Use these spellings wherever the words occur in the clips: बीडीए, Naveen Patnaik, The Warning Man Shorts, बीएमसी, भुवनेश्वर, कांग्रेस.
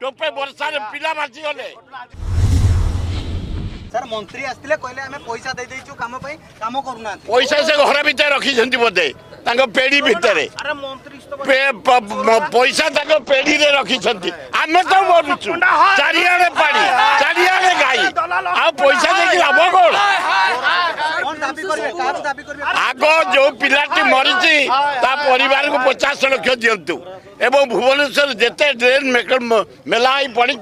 टोपे वर्षा पिला भाजी गले सर मंत्री आस्थिले कहले हमें पैसा दे देचू काम पई काम करूना पैसा से घर भीतर रखी जंती बदे तांको पेडी भीतर अरे मंत्री पैसा तांको पेडी रे रखी छंती हम तो मरुचू चारियाने पानी चारियाने गाई आ पैसा देखि लाभ कोन कोन दाबी करबे कार दाबी करबे आगो जो पिलाटी मरिची ता परिवार को 50 लाख दियंतु एवं भुवनेश्वर जेते ड्रेन मेलाई पड़ी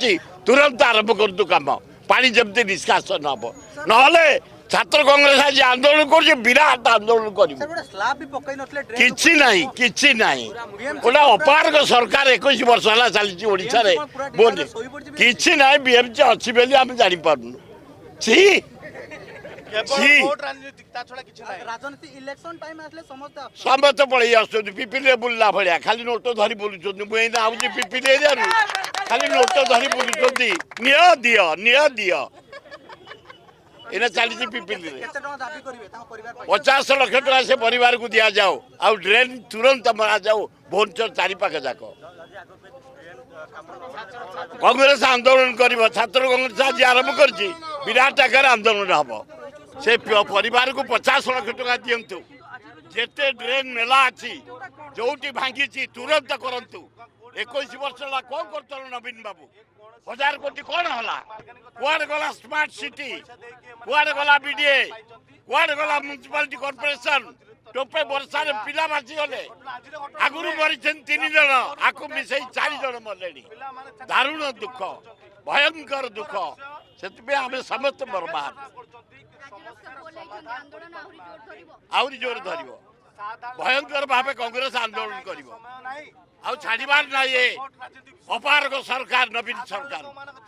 तुरंत आरंभ करतु कम पानी जमती निष्कासन हम ना छात्र कांग्रेस आज आंदोलन कर विराट आंदोलन करोटा अपारक सरकार 21 वर्ष है चलती कि बीएमसी अच्छी बोली आम जापन समस्त पलि आस पिपिले बुल्ला भाया खाली नोट धरी बुलूँ मुझे आऊँगी पिपिल एरिया खाली नोट धरी बुलूँ नि चली पिपिल 50 लाख टका से परिवार को दिया जाओ आउ ड्रेन तुरंत मरा जाओ भुवनेश्वर चारिपाख जाक कांग्रेस आंदोलन कर छात्र कांग्रेस आज आरंभ कर विराट आकार आंदोलन हम से परिवार को 50 लाख टका दिंतु जेते ड्रेन मेला अच्छी जोटी भांगी तुरंत करतु 21 वर्ष है कौन कर नवीन बाबू 1000 कोटी कौन होला कुआड़े गला स्मार्ट सिटी कुआड़े गला बीडीए कुआड़े गला म्युनिसिपालिटी कॉर्पोरेशन टोपे वर्षा पिला बाजी गले आगुरी मरी 3 जन आकु मिसे 4 जन मरले दारुण दुख भयंकर दुख से आम समस्त बर्बाद आउरी जोर धर भयंकर भाव कांग्रेस आंदोलन कर छाड़बार ना ये अपारक सरकार नवीन सरकार।